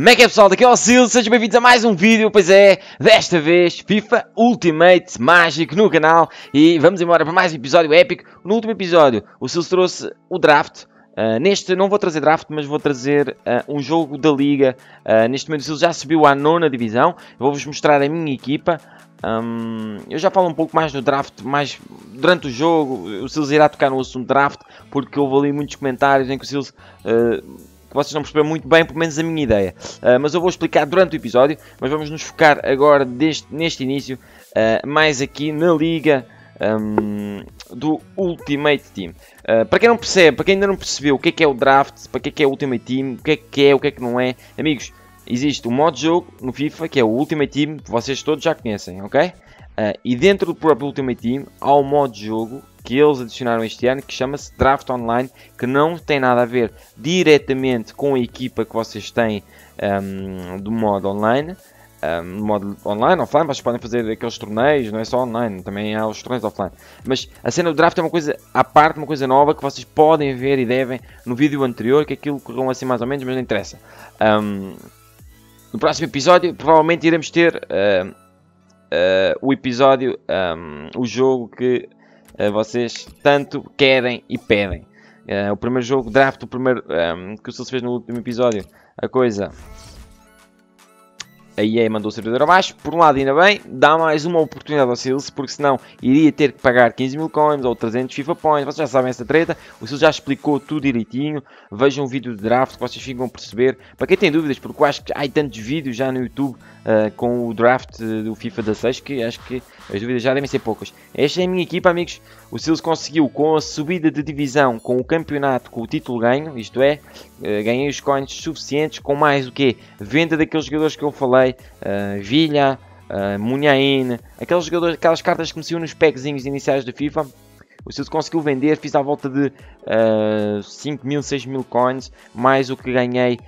Como é que é, pessoal? Daqui é o Cícero, sejam bem-vindos a mais um vídeo, pois é, desta vez FIFA Ultimate Mágico no canal e vamos embora para mais um episódio épico. No último episódio o Cícero trouxe o draft, neste não vou trazer draft, mas vou trazer um jogo da liga. Neste momento o Cícero já subiu à 9ª divisão, vou-vos mostrar a minha equipa. Eu já falo um pouco mais do draft, mais durante o jogo. O Cícero irá tocar no assunto draft, porque eu vou ler muitos comentários em que o Cícero... que vocês não perceberam muito bem, pelo menos a minha ideia. Mas eu vou explicar durante o episódio, mas vamos nos focar agora neste início, mais aqui na liga do Ultimate Team. Para quem não percebe, para quem ainda não percebeu o que é o draft, para que é o Ultimate Team, o que é que é, o que é que não é, amigos, existe um modo de jogo no FIFA que é o Ultimate Team, que vocês todos já conhecem, ok? E dentro do próprio Ultimate Team há um modo de jogo que eles adicionaram este ano, que chama-se Draft Online, que não tem nada a ver diretamente com a equipa que vocês têm do modo online. Modo online, offline, vocês podem fazer aqueles torneios, não é só online, também há os torneios offline. Mas a cena do draft é uma coisa à parte, uma coisa nova que vocês podem ver e devem no vídeo anterior, que aquilo correu assim mais ou menos, mas não interessa. No próximo episódio provavelmente iremos ter o episódio, o jogo que vocês tanto querem e pedem. O primeiro jogo, draft, o primeiro que o Cícero fez no último episódio, a coisa... A EA mandou o servidor abaixo. Por um lado, ainda bem, dá mais uma oportunidade ao Cícero, porque senão iria ter que pagar 15 mil coins ou 300 FIFA points. Vocês já sabem essa treta, o Cícero já explicou tudo direitinho. Vejam o vídeo de draft que vocês ficam a perceber. Para quem tem dúvidas, porque eu acho que há tantos vídeos já no YouTube com o draft do FIFA 16 que acho que as dúvidas já devem ser poucas. Esta é a minha equipa, amigos. O Cícero conseguiu, com a subida de divisão, com o campeonato, com o título ganho, isto é, ganhei os coins suficientes, com mais o quê? Venda daqueles jogadores que eu falei. Vilha, Munhain, aqueles jogadores, aquelas cartas que me saíam nos packzinhos iniciais da FIFA, o Cícero conseguiu vender. Fiz à volta de 5.000, 6.000 coins, mais o que ganhei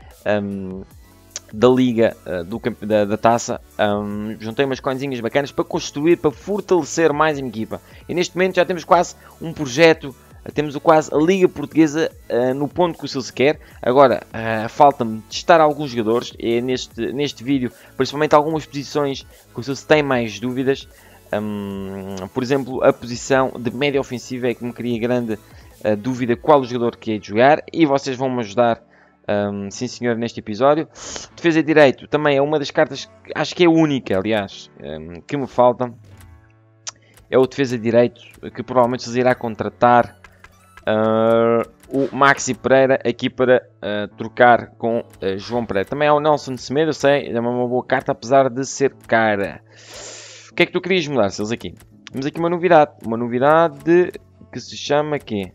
da liga, da taça. Juntei umas coinzinhas bacanas para construir, para fortalecer mais a minha equipa. E neste momento já temos quase um projeto, temos quase a liga portuguesa no ponto que o Cícero quer. Agora falta-me testar alguns jogadores neste vídeo, principalmente algumas posições que o Cícero tem mais dúvidas. Por exemplo, a posição de média ofensiva é que me cria grande dúvida qual o jogador que é de jogar, e vocês vão me ajudar, sim senhor, neste episódio. Defesa e direito também é uma das cartas, acho que é a única, aliás, que me falta. É o defesa de direito, que provavelmente se irá contratar o Maxi Pereira aqui para trocar com João Pereira. Também há o Nelson de Semedo, eu sei, é uma boa carta, apesar de ser cara. O que é que tu querias mudar, Cícero, aqui? Temos aqui uma novidade que se chama aqui.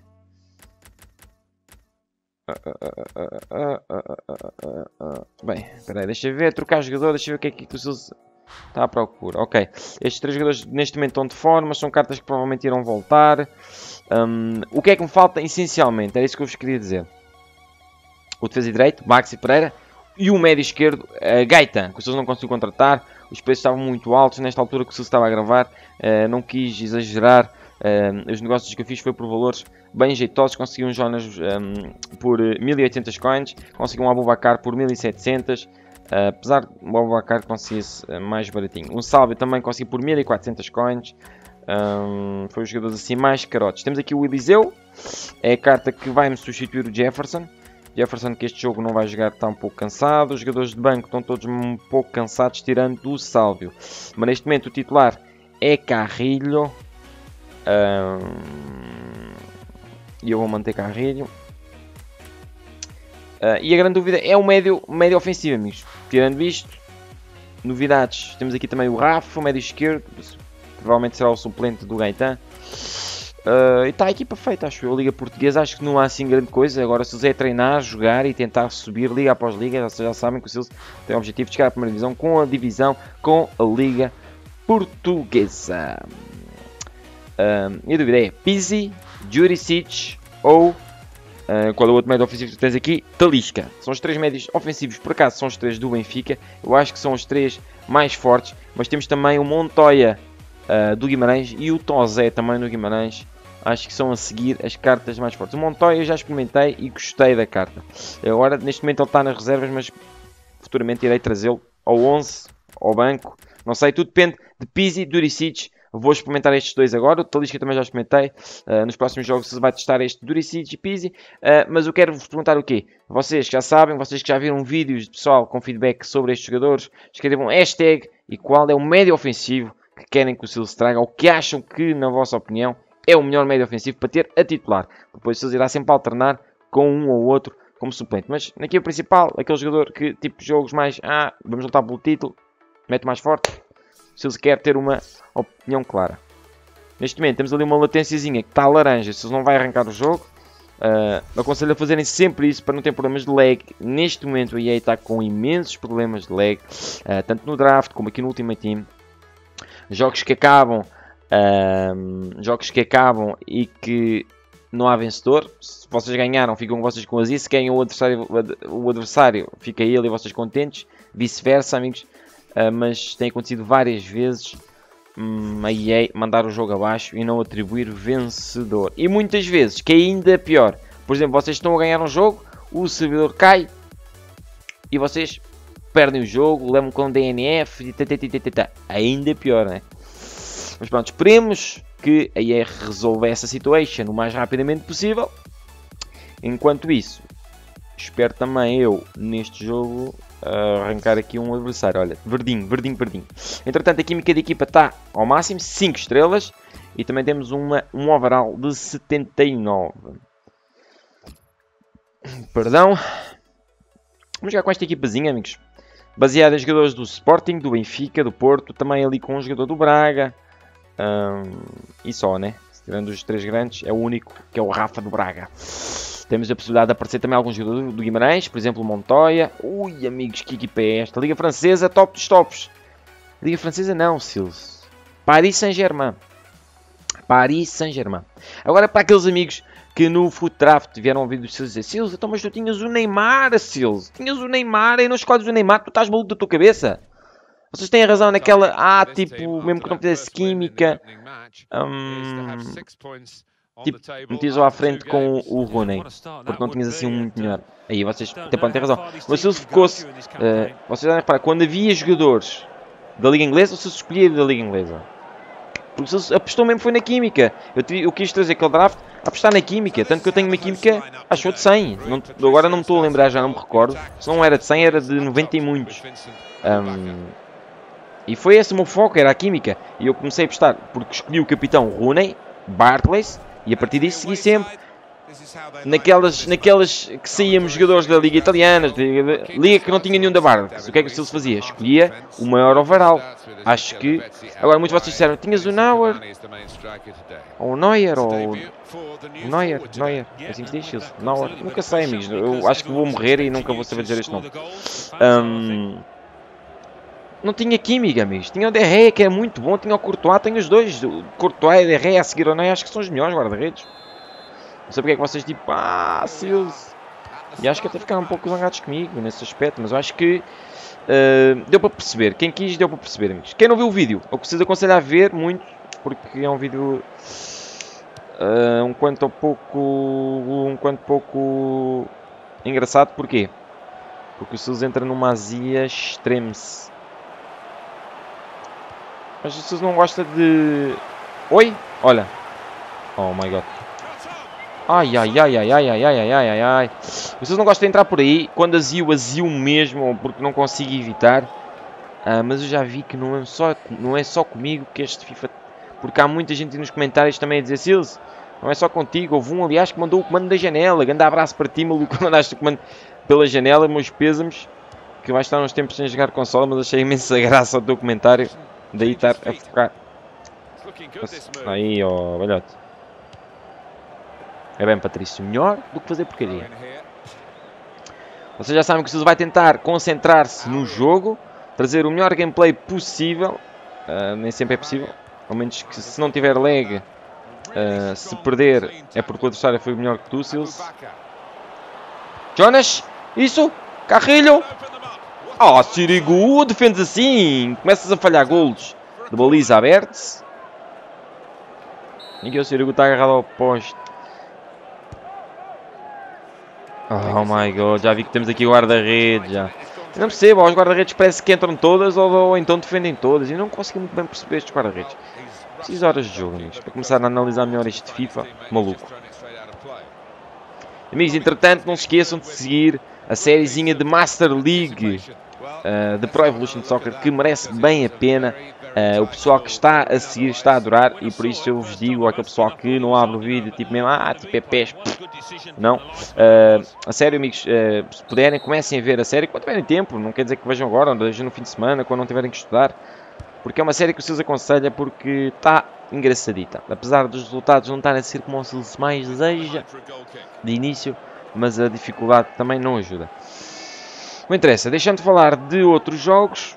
Bem, espera aí, deixa eu ver, trocar jogador, deixa eu ver o que é que tu está à procura. Ok, estes três jogadores neste momento estão de forma, são cartas que provavelmente irão voltar. O que é que me falta essencialmente? Era isso que eu vos queria dizer. O defesa direito, Maxi Pereira, e o médio esquerdo, Gaitán, que o Cícero não conseguiu contratar. Os preços estavam muito altos nesta altura que o Cícero estava a gravar, não quis exagerar. Os negócios que eu fiz foi por valores bem jeitosos. Consegui um Jonas por 1800 coins, consegui um Abubacar por 1700. Apesar de o Abubacar conseguisse mais baratinho. Um Sálvio também consegui por 1400 coins. Foi os jogadores assim mais carotes. Temos aqui o Eliseu, é a carta que vai-me substituir o Jefferson. Jefferson que este jogo não vai jogar, está um pouco cansado. Os jogadores de banco estão todos um pouco cansados, tirando o Sálvio. Mas neste momento o titular é Carrilho. E eu vou manter Carrilho. E a grande dúvida é o médio ofensivo, amigos. Tirando isto, novidades. Temos aqui também o Rafa, o médio esquerdo. Provavelmente será o suplente do Gaitán. E está a equipa feita, acho eu. A liga portuguesa, acho que não há assim grande coisa. Agora, se o Cícero é treinar, jogar e tentar subir liga após liga, vocês já sabem que o Cícero tem o objetivo de chegar à primeira divisão com a liga portuguesa. E a dúvida é Pizzi, Djuricic ou... qual é o outro médio ofensivo que tens aqui? Talisca. São os três médios ofensivos, por acaso são os três do Benfica. Eu acho que são os três mais fortes. Mas temos também o Montoya do Guimarães e o Tozé também do Guimarães. Acho que são a seguir as cartas mais fortes. O Montoya eu já experimentei e gostei da carta. Agora neste momento ele está nas reservas, mas futuramente irei trazê-lo ao 11, ao banco, não sei, tudo depende de Pizzi e Djuricic. Vou experimentar estes dois agora, o Talisca também já experimentei, nos próximos jogos se vai testar este Djuricic e Pizzi, mas eu quero vos perguntar o quê? Vocês que já sabem, vocês que já viram vídeos de pessoal com feedback sobre estes jogadores, escrevam hashtag e qual é o médio ofensivo que querem que o Silas traga, ou que acham que, na vossa opinião, é o melhor médio ofensivo para ter a titular. Depois o Silas irá sempre alternar com um ou outro como suplente, mas aqui o principal, aquele jogador que tipo jogos mais, vamos lutar pelo título, mete mais forte, o Silas quer ter uma opinião clara. Neste momento temos ali uma latenciazinha que está laranja, se não vai arrancar o jogo. Aconselho a fazerem sempre isso para não ter problemas de lag. Neste momento a EA está com imensos problemas de lag, tanto no draft como aqui no Ultimate Team. Jogos que acabam e que não há vencedor. Se vocês ganharam, ficam vocês com as isso. Se ganham o adversário fica ele e vocês contentes. Vice-versa, amigos. Mas tem acontecido várias vezes a EA mandar o jogo abaixo e não atribuir vencedor. E muitas vezes, que é ainda pior. Por exemplo, vocês estão a ganhar um jogo, o servidor cai e vocês perdem o jogo, levam com DNF e ainda pior, né? Mas pronto, esperemos que a EA resolva essa situação o mais rapidamente possível. Enquanto isso, espero também eu, neste jogo, arrancar aqui um adversário. Olha, verdinho. Entretanto, a química de equipa está ao máximo, 5 estrelas. E também temos um overall de 79. Perdão. Vamos jogar com esta equipazinha, amigos. Baseada em jogadores do Sporting, do Benfica, do Porto. Também ali com um jogador do Braga. E só, né? Tirando os três grandes, é o único que é o Rafa do Braga. Temos a possibilidade de aparecer também alguns jogadores do Guimarães, por exemplo, o Montoya. Ui, amigos, que equipa é esta? Liga Francesa, top dos tops. Liga Francesa não, Silas. Paris Saint-Germain. Agora, para aqueles amigos que no Foot Draft vieram ouvir do Silas dizer: Silas, então, mas tu tinhas o Neymar, Silas. Tinhas o Neymar e não escolhes o Neymar, tu estás maluco da tua cabeça. Vocês têm razão naquela, tipo, mesmo que não fizesse química, tipo, metias-o à frente com o Rooney, porque não tinhas assim um muito melhor. Aí vocês até podem ter razão. Mas se ele focou-se, vocês vão reparar, quando havia jogadores da Liga Inglesa, ou se escolhia da Liga Inglesa? Porque se apostou mesmo foi na química. Eu quis trazer aquele draft, apostar na química, tanto que eu tenho uma química, acho de 100. Não, agora não me estou a lembrar, já não me recordo. Se não era de 100, era de 90 e muitos. E foi esse o meu foco, era a química. E eu comecei a apostar porque escolhi o capitão Rooney, Barclays, e a partir disso segui sempre naquelas que saíamos jogadores da Liga Italiana, Liga que não tinha nenhum da Barclays. O que é que o Silas fazia? Escolhia o maior overall. Acho que... Agora muitos de vocês disseram, tinhas o Neuer, ou o Neuer, Neuer, assim que diz, Silas, Neuer. Nunca sei, amigos, eu acho que vou morrer e nunca vou saber dizer este nome. Não tinha química, amigos. Tinha o De Gea, que é muito bom. Tinha o Courtois. Tinha os dois. O Courtois e o De Gea a seguir ao Neuer. Acho que são os melhores guarda-redes. Não sei porque é que vocês tipo... Silas. E acho que até ficaram um pouco zangados comigo nesse aspecto. Mas eu acho que... deu para perceber. Quem quis, deu para perceber, amigos. Quem não viu o vídeo, eu preciso aconselhar a ver muito. Porque é um vídeo... Um quanto pouco... Engraçado. Porquê? Porque o Silas entra numa azia extrema-se. Mas o Silas não gosta de... Oi? Olha. Oh my god. Ai. O Silas não gosta de entrar por aí. Quando azio mesmo. Porque não consigo evitar. Mas eu já vi que não é só comigo que este FIFA... Porque há muita gente nos comentários também a dizer: Silas, não é só contigo. Houve um, aliás, que mandou o comando da janela. Grande abraço para ti, maluco. Mandaste o comando pela janela. Meus pêsames. Que vai estar uns tempos sem jogar consola. Mas achei imensa graça ao teu comentário. Daí estar a focar. Aí, ó, velhote. É bem, Patrício. Melhor do que fazer porcaria. Vocês já sabem que o Silas vai tentar concentrar-se no jogo. Trazer o melhor gameplay possível. Nem sempre é possível. Ao menos que se não tiver lag. Se perder é porque o adversário foi melhor que tu, Silas. Jonas. Isso. Carrilho. Sirigu, defendes assim, começas a falhar golos de baliza aberta. E aqui o Sirigu está agarrado ao poste. Oh my god, já vi que temos aqui guarda-redes. Não percebo, os guarda-redes parece que entram todas ou então defendem todas. E não consegui muito bem perceber estes guarda-redes. Preciso de horas de jogo, amigos, para começar a analisar melhor este FIFA maluco. Amigos, entretanto, não se esqueçam de seguir a sériezinha de Master League de Pro Evolution Soccer, que merece bem a pena. O pessoal que está a seguir está a adorar, e por isso eu vos digo, aquele pessoal que não abre o vídeo, tipo mesmo, tipo é pés, não, a sério amigos, se puderem, comecem a ver a série quando tiverem tempo, não quer dizer que vejam agora, vejam no fim de semana, quando não tiverem que estudar, porque é uma série que vocês aconselho, porque está engraçadita, apesar dos resultados não estarem a ser como se mais deseja de início, mas a dificuldade também não ajuda. Não interessa, deixando de falar de outros jogos,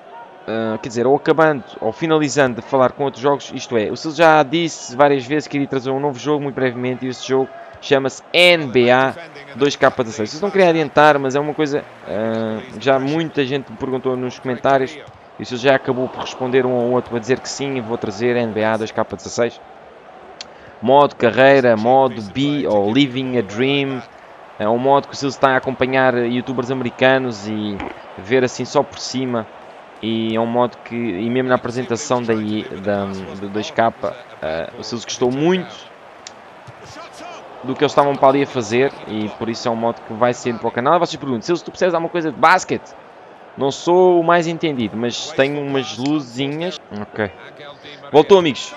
quer dizer, ou acabando ou finalizando de falar com outros jogos, isto é, o Silvio já disse várias vezes que iria trazer um novo jogo muito brevemente, e esse jogo chama-se NBA 2K16. Vocês não querem adiantar, mas é uma coisa já muita gente me perguntou nos comentários, e o Silvio já acabou por responder um ao outro a dizer que sim, vou trazer NBA 2K16. Modo carreira, modo B ou Living a Dream. É um modo que o Silvio está a acompanhar youtubers americanos e ver assim só por cima. E é um modo que, e mesmo na apresentação da 2K, o Silvio gostou muito do que eles estavam para ali a fazer, e por isso é um modo que vai sendo para o canal. E vocês perguntam, Silvio, se tu percebes alguma coisa de basquete? Não sou o mais entendido, mas tenho umas luzinhas. Ok. Voltou, amigos.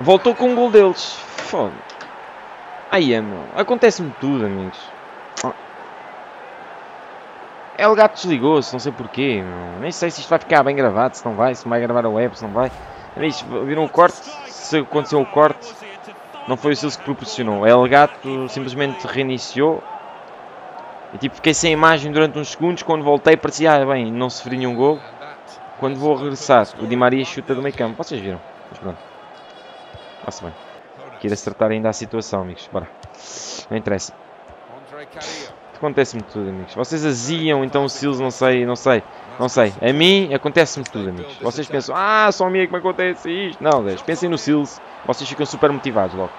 Voltou com um gol deles. Foda. Ai, amo. Acontece-me tudo, amigos. É, o gato desligou-se, não sei porquê. Nem sei se isto vai ficar bem gravado, se não vai, se vai gravar a web, se não vai. Amigos, viram o corte? Se aconteceu o corte, não foi o Silvio que proporcionou. É, o gato simplesmente reiniciou. E tipo, fiquei sem imagem durante uns segundos. Quando voltei, parecia, bem, não sofri nenhum gol. Quando vou regressar, o Di Maria chuta do meio campo. Vocês viram? Mas pronto. Nossa, bem. Quero acertar ainda a situação, amigos. Bora. Não interessa. Acontece-me tudo, amigos. Vocês aziam então o Silvio, não sei. A mim acontece-me tudo, amigos. Vocês pensam, só a mim é que me acontece isto. Não, Deus, pensem no Silvio, vocês ficam super motivados logo.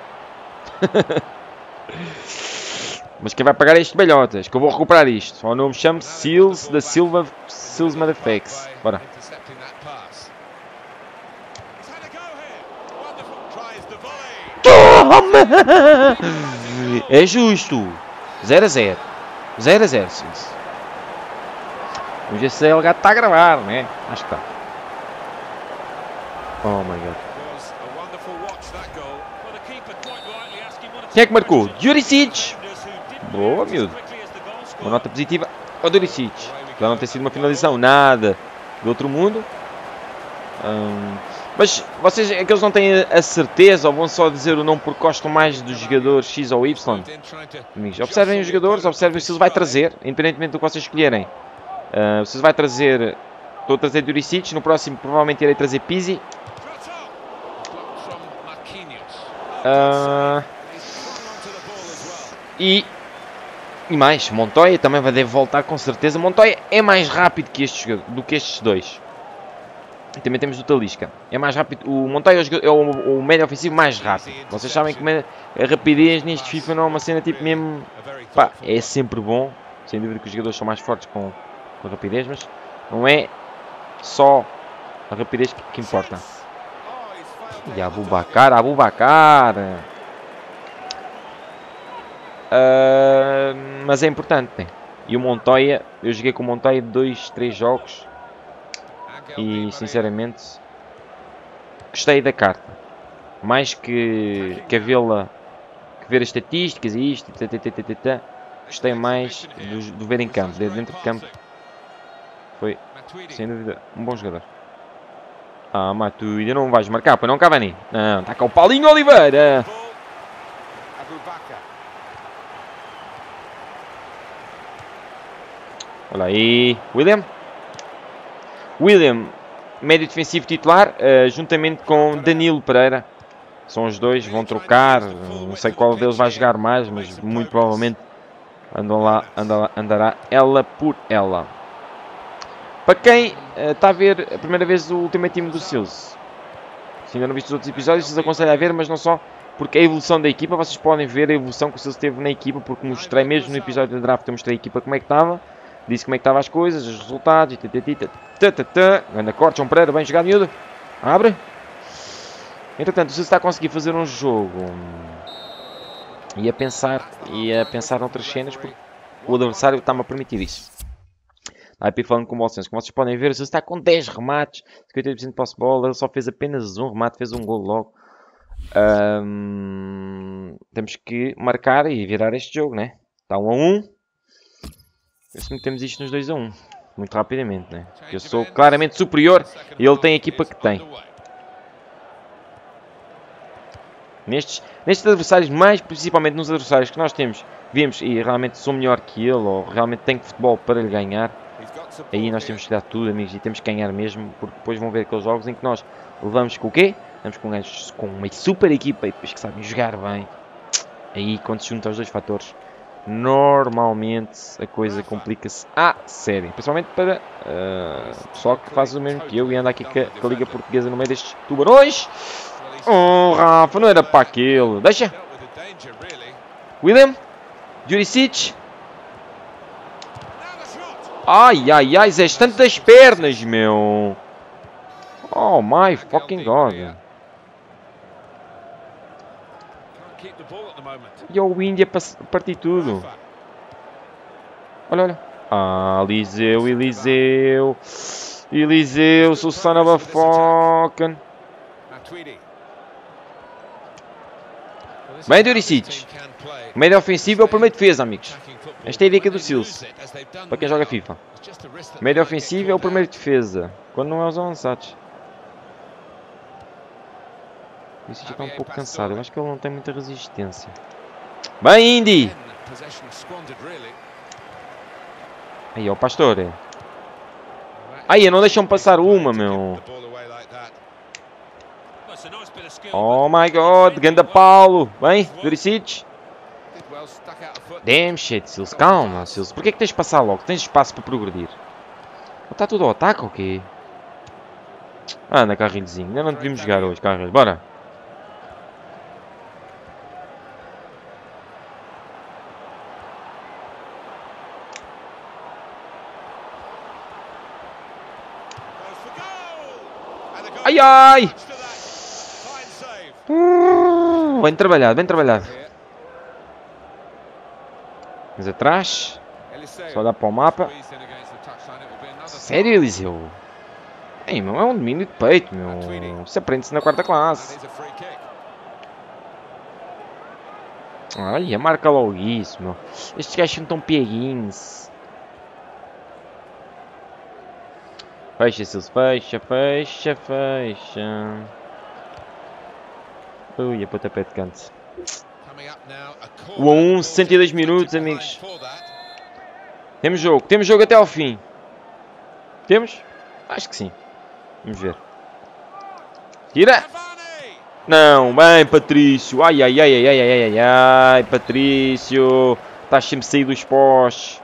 Mas quem vai pagar este belhotas? Que eu vou recuperar isto. O nome chama Silvio da Silva, Silvio Motherfacts. Bora. Toma! É justo. 0-0. 0-0, sim. O GCL gato está a gravar, não é? Acho que está. Oh my god. Quem é que marcou? Djuricic! Boa, miúdo. Uma nota positiva ao Djuricic. Já não tem sido uma finalização, nada do outro mundo. Mas vocês, aqueles não têm a certeza ou vão só dizer o nome porque gostam mais do jogador X ou Y? Amigos, observem os jogadores, observem o que vai trazer, independentemente do que vocês escolherem. Vocês vai trazer, estou a trazer Djuricic, no próximo provavelmente irei trazer Pizzi. E mais, Montoya também vai deve voltar com certeza. Montoya é mais rápido que estes dois. Também temos o Talisca. É mais rápido. O Montoya é o médio ofensivo mais rápido. Vocês sabem que a rapidez neste FIFA não é uma cena tipo mesmo. Pá, é sempre bom. Sem dúvida que os jogadores são mais fortes com rapidez, mas não é só a rapidez que importa. E Abubacar. Mas é importante, né? E o Montoya, eu joguei com o Montoya 2-3 jogos. E sinceramente gostei da carta, mais que vê-la, que ver as estatísticas e isto, gostei mais do ver em campo, de dentro de campo. Foi sem dúvida um bom jogador. Matuidi, não vais marcar, pois não, Cavani? Não, está cá o Paulinho Oliveira. Olha aí, William, médio defensivo titular, juntamente com Danilo Pereira. São os dois, vão trocar, não sei qual deles vai jogar mais, mas muito provavelmente andará ela por ela. Para quem está a ver a primeira vez o Ultimate Team do Silvio, se ainda não viste os outros episódios, vocês aconselho a ver, mas não só porque a evolução da equipa, vocês podem ver a evolução que o Silvio teve na equipa, porque mostrei mesmo no episódio do draft, eu mostrei a equipa como é que estava. disse como é que estavam as coisas, os resultados. Ganda corte, João Pereira, bem jogado, miúdo. Abre. Entretanto, se está a conseguir fazer um jogo e a pensar noutras cenas, porque o adversário está-me a permitir isso. A IP falando com o Bolsonaro, como vocês podem ver, se está com 10 remates, 58% de posse de bola, ele só fez apenas um remate, fez um gol logo. Temos que marcar e virar este jogo, né? Está 1-1. Se metemos isto nos 2-1, muito rapidamente, né? Porque eu sou claramente superior e ele tem a equipa que tem. Nestes adversários, mais principalmente nos adversários que nós temos, vemos e realmente sou melhor que ele, ou realmente tenho futebol para lhe ganhar, aí nós temos que dar tudo, amigos, e temos que ganhar mesmo, porque depois vão ver aqueles jogos em que nós levamos com o quê? Levamos com gajos com uma super equipa e depois que sabem jogar bem, aí quando se juntam os dois fatores, normalmente a coisa complica-se à série, principalmente para pessoal que faz o mesmo que eu e anda aqui com a Liga Portuguesa no meio destes tubarões. Oh, Rafa, não era para aquilo. Deixa. William. Djuricic. Ai, ai, ai. Zé, tanto das pernas, meu. Oh, my fucking God. E o Índia a partir tudo. Olha, olha. Ah, Eliseu, Eliseu. Eliseu, Susana Bafocan. Bem, Djuricic. Médio ofensivo é o primeiro defesa, amigos. Esta é a dica do Silce, para quem joga FIFA. Médio ofensivo é o primeiro defesa, quando não é os avançados. Isso já está um pouco cansado. Eu acho que ele não tem muita resistência. Bem, Indy! Aí, ó, Pastore. Aí, não deixam passar uma, meu. Oh my God, ganda Paulo. Bem, Djuricic. Damn shit, Silce, calma, Silce. Porquê é que tens de passar logo? Tens espaço para progredir. Está tudo ao ataque ou quê? Anda, Carrilhozinho. Ainda não devíamos jogar hoje, Carrilho. Bora. Ai, ai. Bem trabalhado, bem trabalhado. Mas atrás. Só dá para o mapa. Sério, Eliseu? Ei, meu, é um domínio de peito, meu. Isso aprende-se na quarta classe. Olha, marca logo isso, meu. Estes gajos são tão pieguinhos. Fecha, Silce, fecha, fecha, fecha. Ui, a pontapé de canto. O 1, 62 minutos, amigos. Temos jogo até ao fim. Temos? Acho que sim. Vamos ver. Tira! Não, bem, Patrício. Ai, ai, ai, ai, ai, ai, ai, ai, Patrício. Estás sempre a sair dos postes.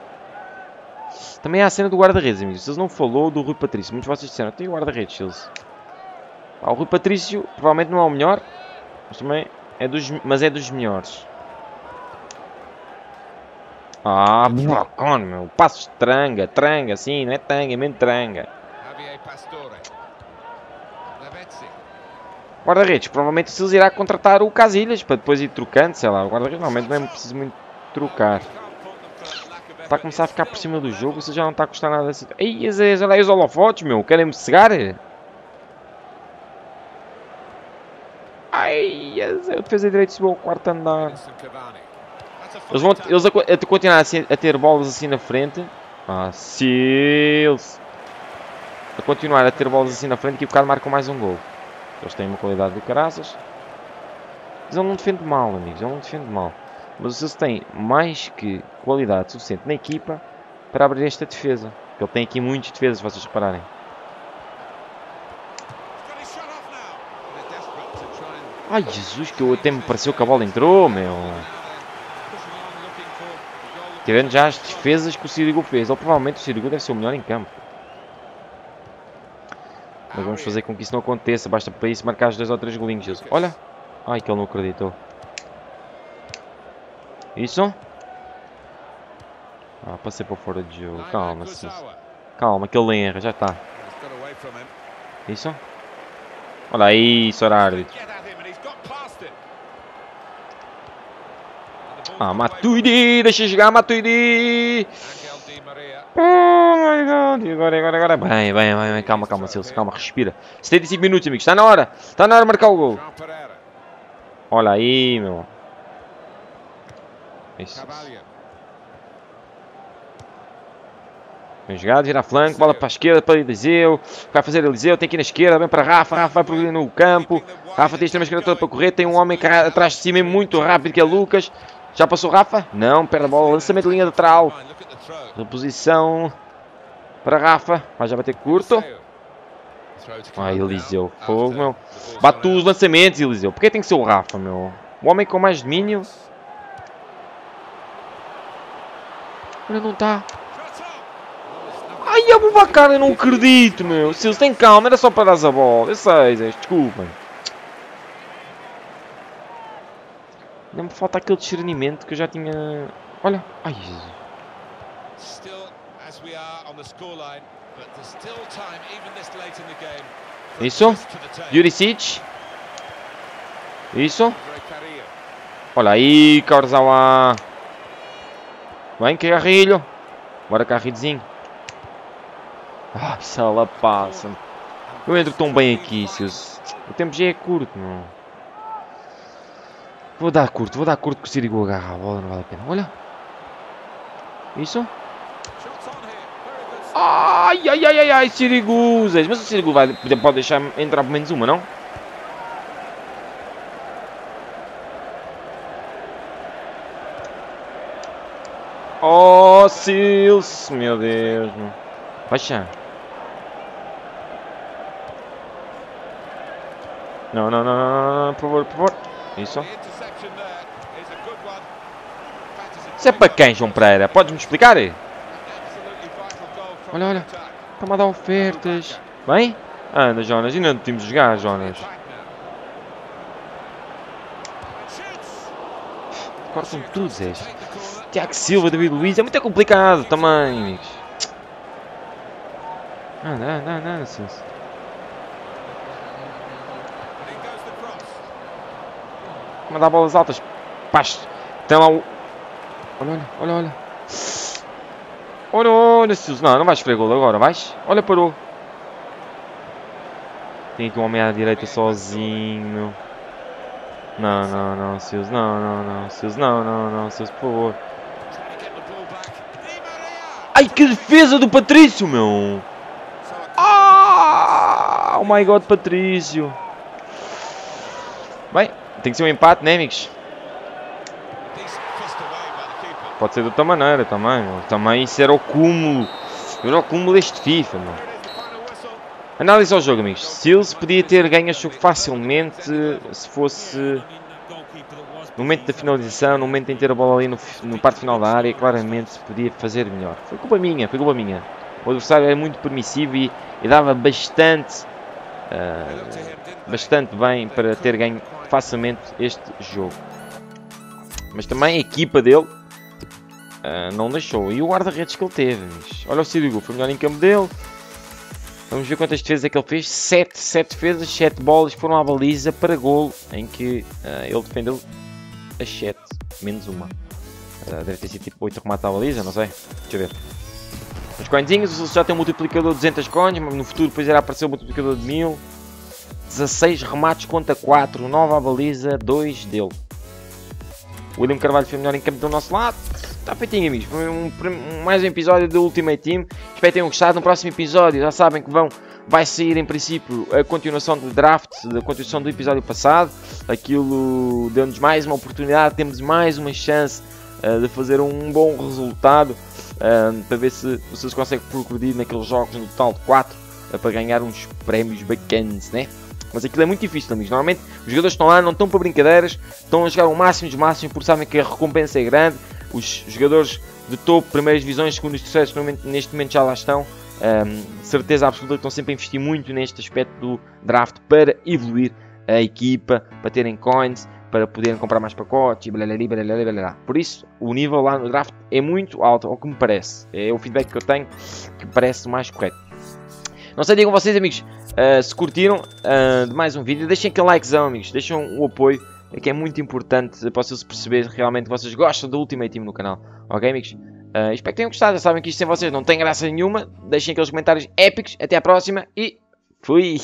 Também há a cena do guarda-redes, amigos. Eles não falou do Rui Patrício. Muitos de vocês disseram, tem guarda-redes, eles. Ah, o Rui Patrício provavelmente não é o melhor. Mas também é dos melhores. Ah, blocão, meu. Passos de tranga, tranga, sim, não é tanga, é mesmo tranga. Guarda-redes, provavelmente o Silce irá contratar o Casilhas para depois ir trocando, sei lá. O guarda-redes normalmente não é preciso muito trocar. Está a começar a ficar por cima do jogo, isso já não está a custar nada assim. Ei, olha aí os holofotes, meu, querem-me cegar? Ai, a defesa direita subiu ao quarto andar. Eles a continuar a ter bolas assim na frente. Ah, Silce. A continuar a ter bolas assim na frente. Que o bocado marcam mais um gol. Eles têm uma qualidade de caraças. Mas ele não defende mal, amigos. Ele não defende mal. Mas o Silce tem mais que qualidade suficiente na equipa para abrir esta defesa. Ele tem aqui muitas defesas, se vocês repararem. Ai, Jesus, que eu até me pareceu que a bola entrou, meu. Tirando já as defesas que o Sirigu fez. Ou provavelmente o Sirigu deve ser o melhor em campo. Mas vamos fazer com que isso não aconteça. Basta para isso marcar os 2 ou 3 golinhos, Jesus. Olha. Ai, que ele não acreditou. Isso. Ah, passei para fora de jogo. Calma, calma, que ele erra, já está. Isso? Olha aí, senhor árbitro. Ah, Matuidi, deixa jogar, Matuidi. Oh my god, agora. Bem, calma, Cícero, calma, respira. 75 minutos, amigos, está na hora de marcar o gol. Olha aí, meu. Isso. Bem jogado, vira a flanco, bola para a esquerda, para Eliseu, vai fazer Eliseu, tem aqui na esquerda, vem para Rafa vai para no campo, Rafa tem a extrema esquerda toda para correr, tem um homem atrás de cima muito rápido que é Lucas, já passou Rafa, não, perde a bola, lançamento de linha lateral, reposição para Rafa, mas já vai ter curto, ai Eliseu, fogo meu, bate os lançamentos Eliseu, porque tem que ser o Rafa meu, o homem com mais domínio, olha não está. Ai, Abubacar, eu não acredito, meu. Se eles têm calma, era só para dar a bola. Eu sei, desculpem. Não me falta aquele discernimento que eu já tinha... Olha. Ai, Jesus. Isso. Djuricic. Isso. Olha aí, Carvalho. Vem, Carrilho. Bora, Carrilhozinho. Ai, sala passa. Eu entro tão bem aqui, seus. O tempo já é curto, não. Vou dar curto que o Sirigu agarra a bola, não vale a pena. Olha. Isso. Ai, Sirigu. Mas o Sirigu vai, pode deixar entrar pelo menos uma, não? Oh, Sils. Meu Deus, não. Baixa. Não, por favor. Isso. Isso é para quem, João Pereira? Podes-me explicar? Olha. Está-me a dar ofertas. Bem? Anda, Jonas. Ainda não temos de jogar, Jonas. Cortam tudo, Zé. Tiago Silva, David Luiz. É muito complicado também, amigos. Anda, Cícero. Mandar bolas altas. Paz. Tem lá o... Olha. Olha, Cícero. Não vais esfregar agora, vais? Olha, parou. Tem aqui um homem à direita sozinho. Não, Cícero. Não, Cícero. Não, Cícero, por favor. Ai, que defesa do Patrício, meu. Oh my god, Patrício. Bem, tem que ser um empate, né, amigos? Pode ser de outra maneira também, meu. Também isso era o cúmulo. Era o cúmulo deste FIFA, meu. Análise ao jogo, amigos. Sils podia ter ganho o jogo facilmente se fosse no momento da finalização, no momento em ter a bola ali no parte final da área, claramente se podia fazer melhor. Foi culpa minha. O adversário era muito permissivo e dava bastante bem para ter ganho facilmente este jogo. Mas também a equipa dele não deixou. E o guarda-redes que ele teve. Olha o Sirigu, foi melhor em campo dele. Vamos ver quantas defesas é que ele fez. 7 defesas, 7 bolas foram à baliza para golo. Em que ele defendeu as 7, menos uma. Deve ter sido tipo 8 remates à baliza, não sei. Deixa eu ver. Os coinzinhos, o já tem um multiplicador de 200 coins, mas no futuro depois irá aparecer um multiplicador de 1000. 16 remates contra 4, 9 à baliza, 2 dele. O William Carvalho foi melhor em campo do nosso lado. Está feitinho, amigos. Foi mais um episódio do Ultimate Team. Espero que tenham gostado. No próximo episódio, já sabem que vai sair em princípio a continuação do draft, da continuação do episódio passado. Aquilo deu-nos mais uma oportunidade, temos mais uma chance de fazer um bom resultado. Para ver se vocês conseguem progredir naqueles jogos no total de 4 para ganhar uns prémios bacanas, né? Mas aquilo é muito difícil, amigos. Normalmente os jogadores estão lá, não estão para brincadeiras, estão a jogar o máximo dos máximos porque sabem que a recompensa é grande. Os jogadores de topo, primeiras divisões, segundas, terceiras, neste momento já lá estão. De certeza absoluta que estão sempre a investir muito neste aspecto do draft para evoluir a equipa, para terem coins, para poderem comprar mais pacotes e blá. Por isso, o nível lá no draft é muito alto, ao que me parece. É o feedback que eu tenho, que parece mais correto. Não sei, digam vocês, amigos, se curtiram de mais um vídeo. Deixem aquele likezão, amigos. Deixem o apoio, que é muito importante para vocês perceberem realmente que vocês gostam do Ultimate Team no canal. Ok, amigos? Espero que tenham gostado. Já sabem que isto sem vocês não tem graça nenhuma. Deixem aqueles comentários épicos. Até à próxima e fui!